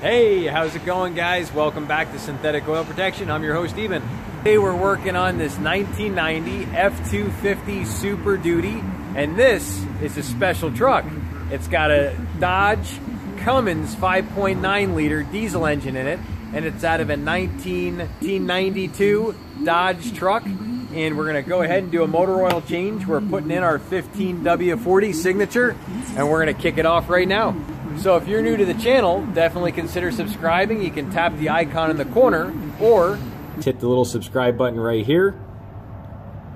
Hey, how's it going, guys? Welcome back to Synthetic Oil Protection. I'm your host, Eben. Today we're working on this 1990 F-250 Super Duty, and this is a special truck. It's got a Dodge Cummins 5.9 liter diesel engine in it, and it's out of a 1992 Dodge truck. And we're gonna go ahead and do a motor oil change. We're putting in our 15W40 Signature, and we're gonna kick it off right now. So if you're new to the channel, definitely consider subscribing. You can tap the icon in the corner or hit the little subscribe button right here,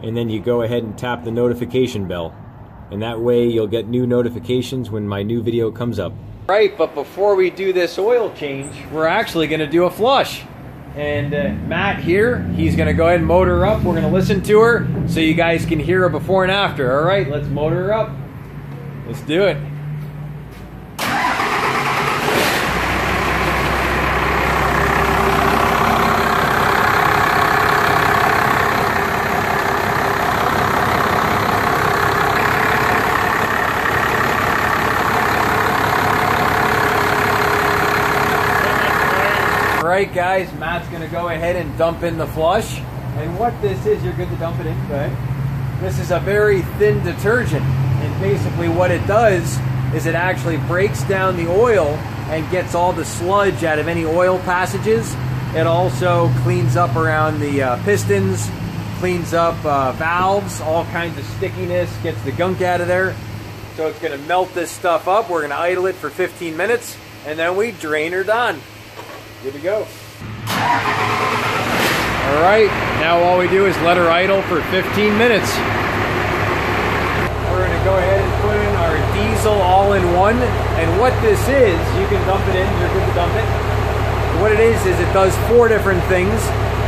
and then you go ahead and tap the notification bell. And that way you'll get new notifications when my new video comes up. Right, but before we do this oil change, we're actually gonna do a flush. And Matt here, he's gonna go ahead and motor her up. We're gonna listen to her so you guys can hear her before and after. All right, let's motor her up. Let's do it. Alright guys, Matt's going to go ahead and dump in the flush. And what this is, you're good to dump it in, go ahead. This is a very thin detergent. And basically what it does is it actually breaks down the oil and gets all the sludge out of any oil passages. It also cleans up around the pistons, cleans up valves, all kinds of stickiness, gets the gunk out of there. So it's going to melt this stuff up. We're going to idle it for 15 minutes and then we drain her down. Here we go. All right, now all we do is let her idle for 15 minutes. We're gonna go ahead and put in our diesel all-in-one. And what this is, you can dump it in, you're good to dump it. What it is it does four different things.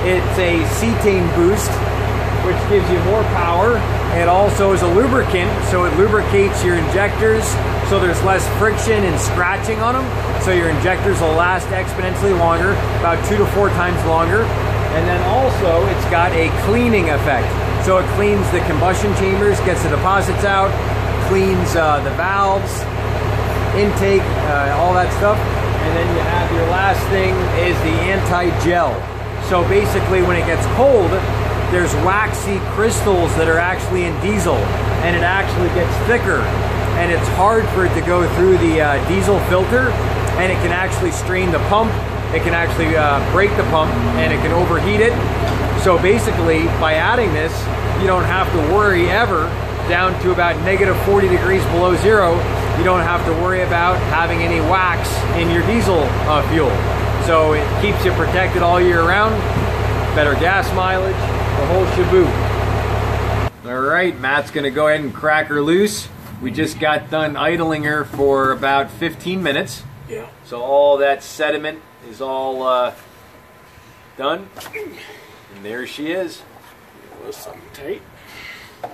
It's a cetane boost, which gives you more power. It also is a lubricant, so it lubricates your injectors so there's less friction and scratching on them. So your injectors will last exponentially longer, about 2 to 4 times longer. And then also it's got a cleaning effect. So it cleans the combustion chambers, gets the deposits out, cleans the valves, intake, all that stuff. And then you have your last thing is the anti-gel. So basically when it gets cold, there's waxy crystals that are actually in diesel, and it actually gets thicker, and it's hard for it to go through the diesel filter, and it can actually strain the pump, it can actually break the pump, and it can overheat it. So basically, by adding this, you don't have to worry ever, down to about -40 degrees below zero, you don't have to worry about having any wax in your diesel fuel. So it keeps you protected all year round, better gas mileage, the whole shaboo. All right, Matt's gonna go ahead and crack her loose. We just got done idling her for about 15 minutes. Yeah. So all that sediment is all done. And there she is. It was something tight. Oh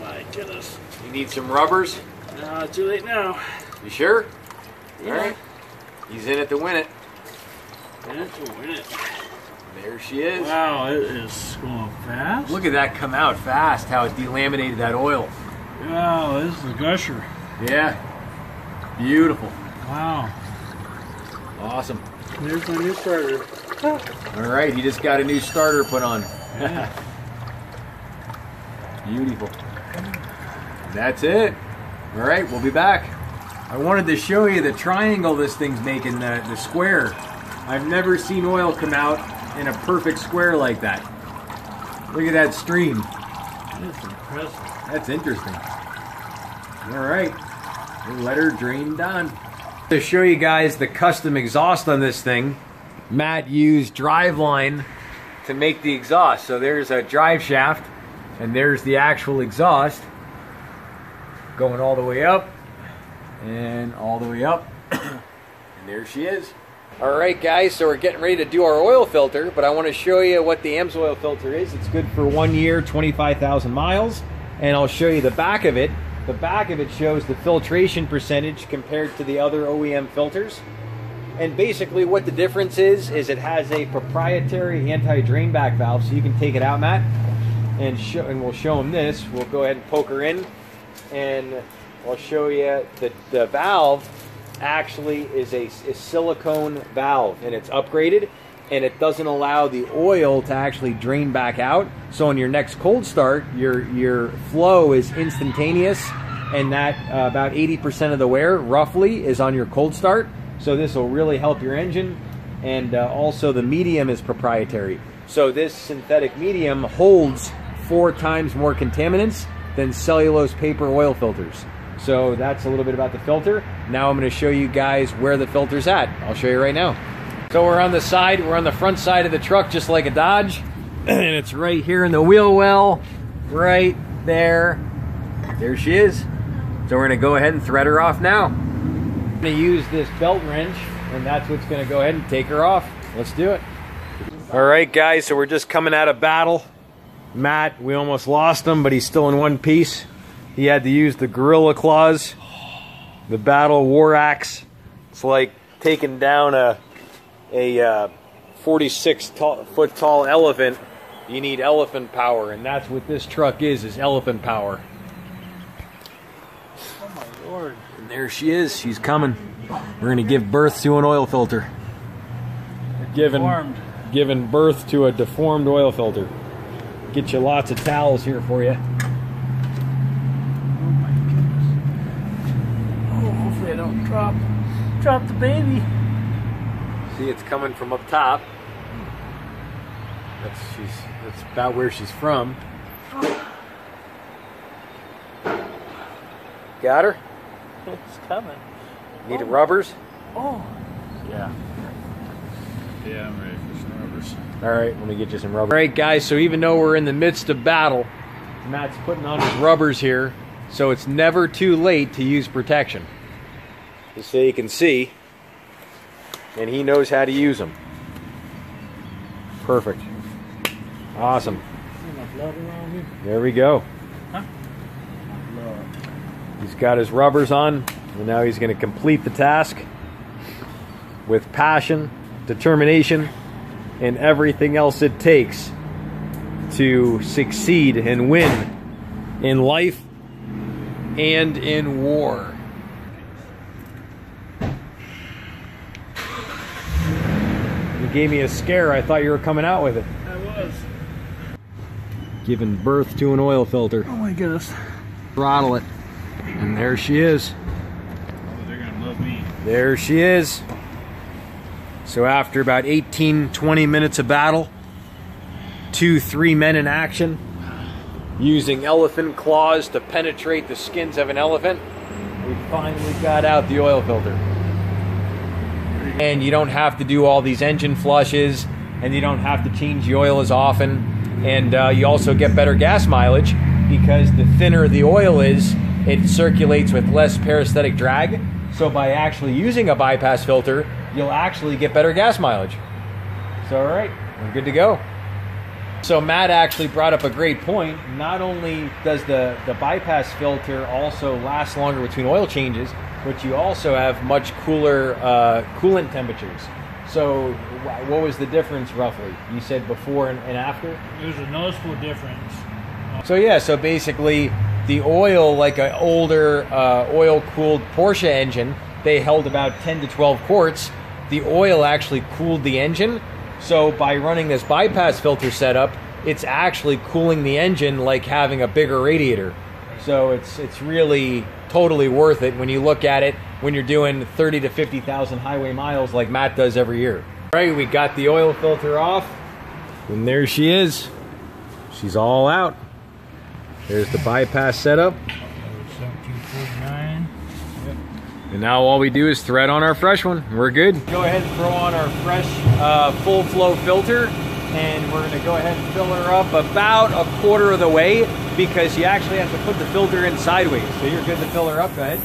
my goodness. You need some rubbers? No, too late now. You sure? Yeah. All right. He's in it to win it. There she is. Wow, it is going fast. Look at that come out fast, how it delaminated that oil. Wow, this is a gusher. Yeah, beautiful. Wow. Awesome. There's my new starter. All right, he just got a new starter put on. Yeah. Beautiful. That's it. All right, we'll be back. I wanted to show you the triangle this thing's making, the square. I've never seen oil come out in a perfect square like that. Look at that stream. That's impressive. That's interesting. All right, we'll let her drain down. To show you guys the custom exhaust on this thing, Matt used driveline to make the exhaust. So there's a drive shaft, and there's the actual exhaust going all the way up and all the way up. And there she is. All right, guys, so we're getting ready to do our oil filter, but I want to show you what the AMSOIL filter is. It's good for 1 year, 25,000 miles, and I'll show you the back of it. The back of it shows the filtration percentage compared to the other OEM filters. And basically what the difference is it has a proprietary anti-drain back valve, so you can take it out, Matt, and we'll show them this. We'll go ahead and poke her in, and I'll show you the valve actually is a silicone valve, and it's upgraded, and it doesn't allow the oil to actually drain back out. So on your next cold start, your flow is instantaneous, and that about 80% of the wear roughly is on your cold start. So this will really help your engine. And also the medium is proprietary. So this synthetic medium holds 4 times more contaminants than cellulose paper oil filters. So that's a little bit about the filter. Now I'm going to show you guys where the filter's at. I'll show you right now. So we're on the side, we're on the front side of the truck, just like a Dodge. And it's right here in the wheel well, right there. There she is. So we're going to go ahead and thread her off now. I'm going to use this belt wrench, and that's what's going to go ahead and take her off. Let's do it. All right, guys, so we're just coming out of battle. Matt, we almost lost him, but he's still in one piece. He had to use the gorilla claws, the battle war axe. It's like taking down a 46-foot tall elephant. You need elephant power, and that's what this truck is elephant power. Oh, my Lord. And there she is. She's coming. We're gonna give birth to an oil filter. Giving birth to a deformed oil filter. Get you lots of towels here for you. Oh my goodness. Oh, hopefully I don't drop the baby. See, it's coming from up top. That's about where she's from. Got her? It's coming. Need rubbers? Oh. Yeah. Yeah, I'm ready for some rubbers. All right, let me get you some rubbers. All right, guys, so even though we're in the midst of battle, Matt's putting on his rubbers here, so it's never too late to use protection. Just so you can see, and he knows how to use them. Perfect. Awesome. There we go. Huh? He's got his rubbers on. And now he's going to complete the task with passion, determination, and everything else it takes to succeed and win in life and in war. You gave me a scare. I thought you were coming out with it. I was. Giving birth to an oil filter. Oh my goodness. Throttle it. And there she is. There she is. So after about 18-20 minutes of battle, 2-3 men in action, using elephant claws to penetrate the skins of an elephant, we finally got out the oil filter. And you don't have to do all these engine flushes, and you don't have to change the oil as often, and you also get better gas mileage, because the thinner the oil is, it circulates with less parasitic drag. So by actually using a bypass filter, you'll actually get better gas mileage. So all right, we're good to go. So Matt actually brought up a great point. Not only does the bypass filter also last longer between oil changes, but you also have much cooler coolant temperatures. So what was the difference roughly? You said before and after? There's a noticeable difference. So yeah, so basically, the oil, like an older oil-cooled Porsche engine, they held about 10 to 12 quarts. The oil actually cooled the engine. So by running this bypass filter setup, it's actually cooling the engine like having a bigger radiator. So it's really totally worth it when you look at it when you're doing 30 to 50,000 highway miles like Matt does every year. All right, we got the oil filter off. And there she is. She's all out. There's the bypass setup. And now all we do is thread on our fresh one. We're good. Go ahead and throw on our fresh full flow filter, and we're gonna go ahead and fill her up about a quarter of the way, because you actually have to put the filter in sideways. So you're good to fill her up, go ahead.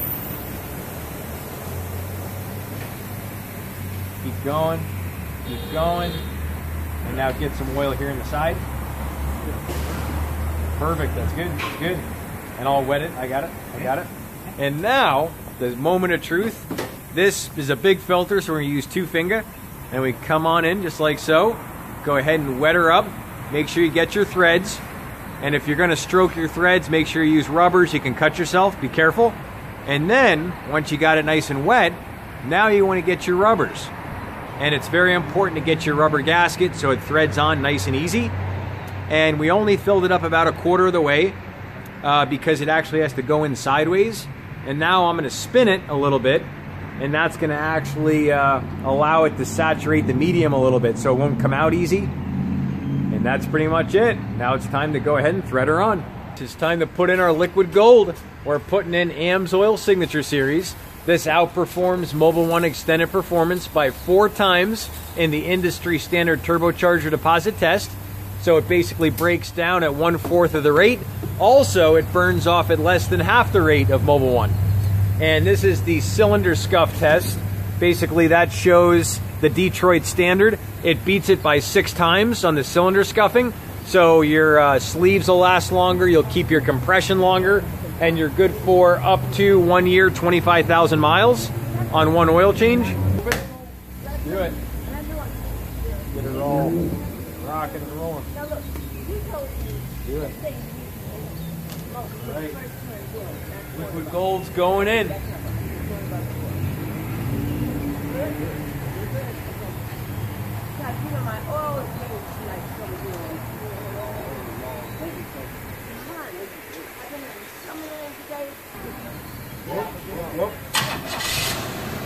Keep going, and now get some oil here in the side. Perfect, that's good, that's good. And I'll wet it, I got it. And now, the moment of truth. This is a big filter, so we're gonna use 2 fingers. And we come on in just like so. Go ahead and wet her up. Make sure you get your threads. And if you're gonna stroke your threads, make sure you use rubbers. You can cut yourself, be careful. And then, once you got it nice and wet, now you want to get your rubbers. And it's very important to get your rubber gasket so it threads on nice and easy. And we only filled it up about a quarter of the way because it actually has to go in sideways. And now I'm going to spin it a little bit, and that's going to actually allow it to saturate the medium a little bit so it won't come out easy. And that's pretty much it. Now it's time to go ahead and thread her on. It's time to put in our liquid gold. We're putting in AMSOIL Signature Series. This outperforms Mobil 1 extended performance by 4 times in the industry standard turbocharger deposit test. So it basically breaks down at 1/4 of the rate. Also, it burns off at less than half the rate of Mobil 1. And this is the cylinder scuff test. Basically, that shows the Detroit standard. It beats it by 6 times on the cylinder scuffing. So your sleeves will last longer, you'll keep your compression longer, and you're good for up to 1 year, 25,000 miles on 1 oil change. Do it. Get it rolling. Rocking and rolling. Do it. Right. Liquid gold's going in.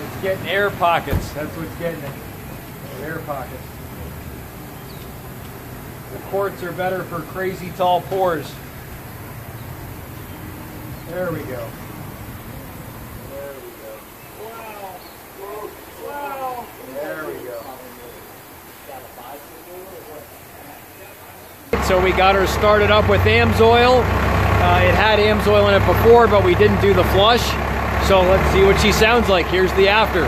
It's getting air pockets. That's what's getting it. Air pockets. The quartz are better for crazy tall pours. There we go. There we go. Wow. Wow. There we go. So we got her started up with AMSOIL. It had AMSOIL in it before, but we didn't do the flush. So let's see what she sounds like. Here's the after.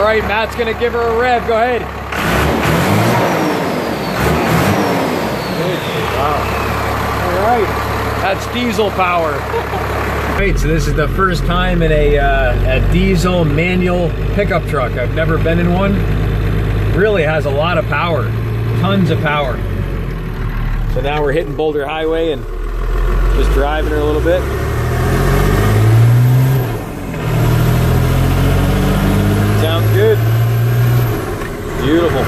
All right, Matt's gonna give her a rev. Go ahead. Wow. All right. That's diesel power. Right, so this is the first time in a diesel manual pickup truck. I've never been in one. Really has a lot of power, tons of power. So now we're hitting Boulder Highway and just driving her a little bit. Sounds good. Beautiful.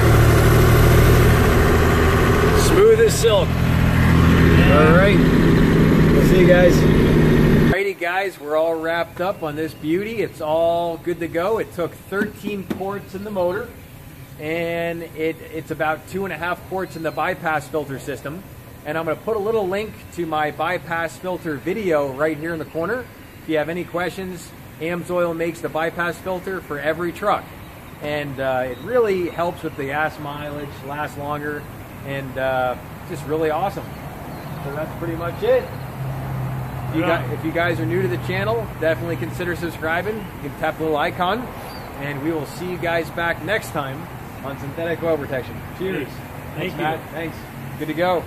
Smooth as silk. All right, we'll see you guys. Alrighty guys, we're all wrapped up on this beauty. It's all good to go. It took 13 quarts in the motor, and it's about 2.5 quarts in the bypass filter system. And I'm gonna put a little link to my bypass filter video right here in the corner. If you have any questions, AMSOIL makes the bypass filter for every truck. And it really helps with the gas mileage, lasts longer, and just really awesome. So that's pretty much it. If you guys are new to the channel, definitely consider subscribing. You can tap the little icon, and we will see you guys back next time on Synthetic Oil Protection. Cheers. Thanks, Matt. Thanks. Good to go.